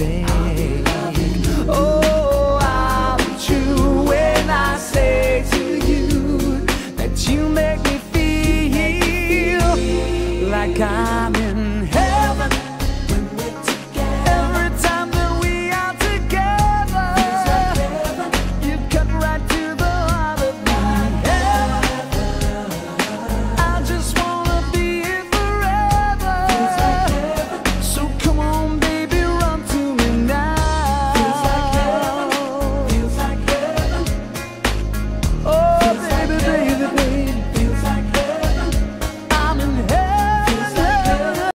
say